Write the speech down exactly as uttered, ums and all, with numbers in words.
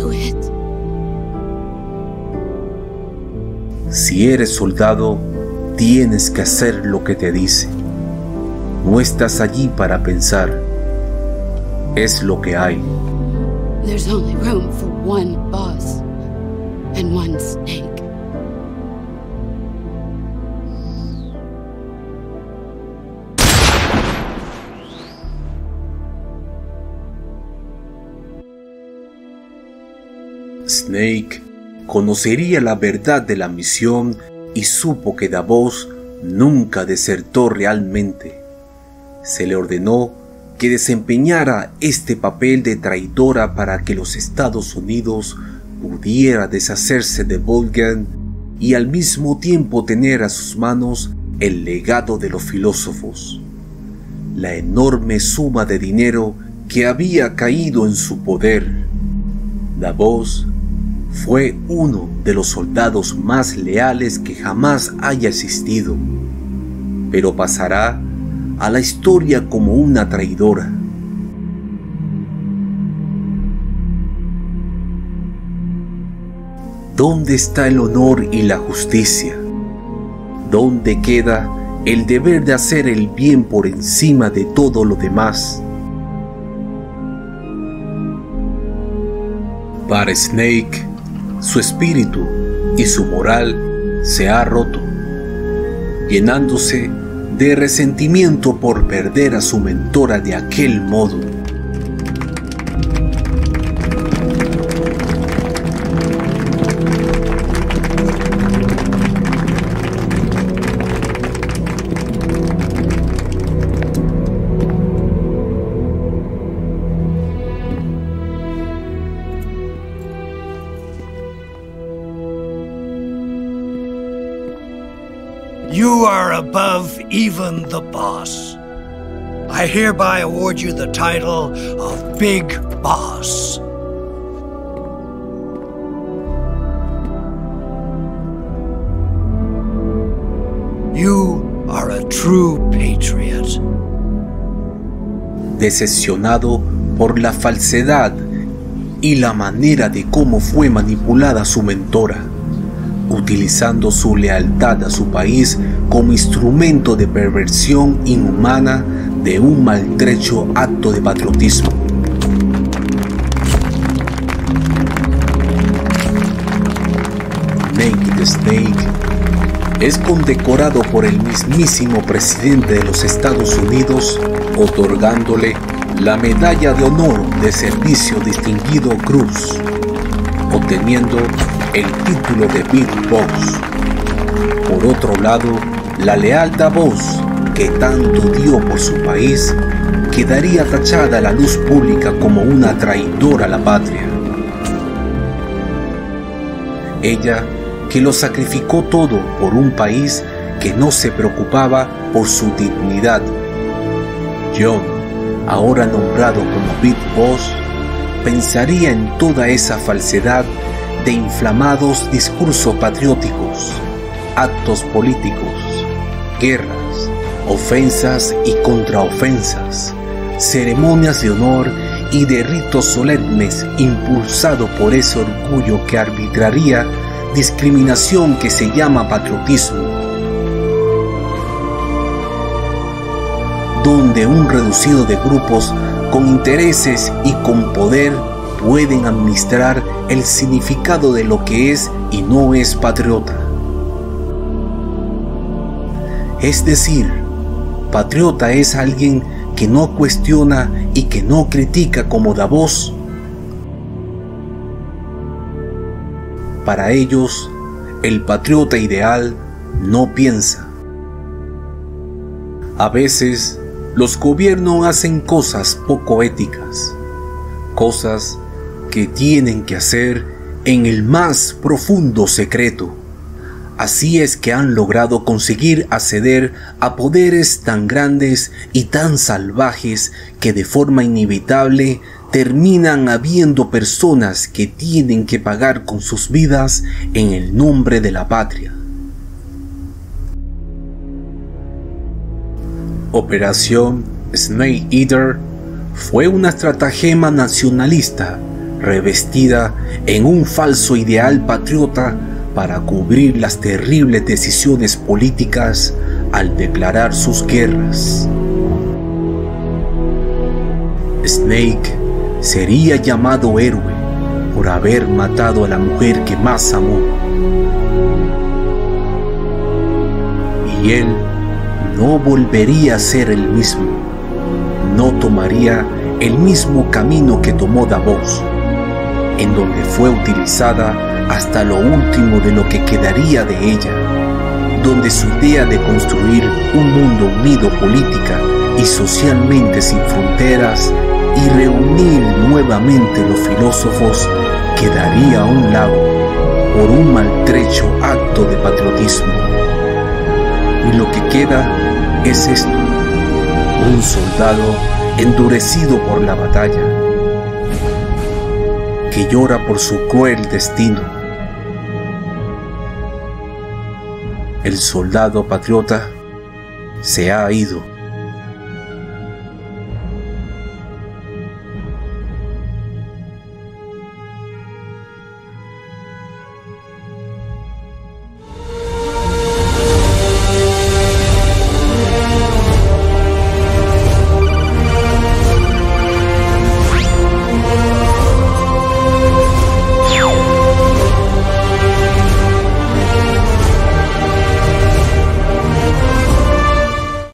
do it. Si eres soldado, tienes que hacer lo que te dice. No estás allí para pensar. Es lo que hay. There's only room for one boss and one snake. Snake conocería la verdad de la misión y supo que Davos nunca desertó realmente. Se le ordenó que desempeñara este papel de traidora para que los Estados Unidos pudiera deshacerse de Volgan y al mismo tiempo tener a sus manos el legado de los filósofos, la enorme suma de dinero que había caído en su poder. Davos fue uno de los soldados más leales que jamás haya existido, pero pasará a la historia como una traidora. ¿Dónde está el honor y la justicia? ¿Dónde queda el deber de hacer el bien por encima de todo lo demás? Para Snake, su espíritu y su moral se ha roto, llenándose de resentimiento por perder a su mentora de aquel modo. You are above even the boss. I hereby award you the title of Big Boss. You are a true patriot. Decepcionado por la falsedad y la manera de cómo fue manipulada su mentora, utilizando su lealtad a su país como instrumento de perversión inhumana de un maltrecho acto de patriotismo. Naked Snake es condecorado por el mismísimo presidente de los Estados Unidos, otorgándole la Medalla de Honor de Servicio Distinguido Cruz, obteniendo el título de Big Boss. Por otro lado, la leal Davos, que tanto dio por su país, quedaría tachada a la luz pública como una traidora a la patria. Ella, que lo sacrificó todo por un país que no se preocupaba por su dignidad. John, ahora nombrado como Big Boss, pensaría en toda esa falsedad de inflamados discursos patrióticos, actos políticos, guerras, ofensas y contraofensas, ceremonias de honor y de ritos solemnes impulsado por ese orgullo que arbitraría discriminación que se llama patriotismo, donde un reducido de grupos con intereses y con poder pueden administrar el significado de lo que es y no es patriota. Es decir, patriota es alguien que no cuestiona y que no critica como Davos. Para ellos, el patriota ideal no piensa. A veces, los gobiernos hacen cosas poco éticas, cosas que tienen que hacer en el más profundo secreto. Así es que han logrado conseguir acceder a poderes tan grandes y tan salvajes que de forma inevitable terminan habiendo personas que tienen que pagar con sus vidas en el nombre de la patria. Operación Snake Eater fue una estratagema nacionalista revestida en un falso ideal patriota para cubrir las terribles decisiones políticas al declarar sus guerras. Snake sería llamado héroe por haber matado a la mujer que más amó. Y él no volvería a ser el mismo, no tomaría el mismo camino que tomó Davos, en donde fue utilizada hasta lo último de lo que quedaría de ella, donde su idea de construir un mundo unido política y socialmente sin fronteras y reunir nuevamente los filósofos quedaría a un lado por un maltrecho acto de patriotismo. Y lo que queda es esto: un soldado endurecido por la batalla, que llora por su cruel destino. El soldado patriota se ha ido.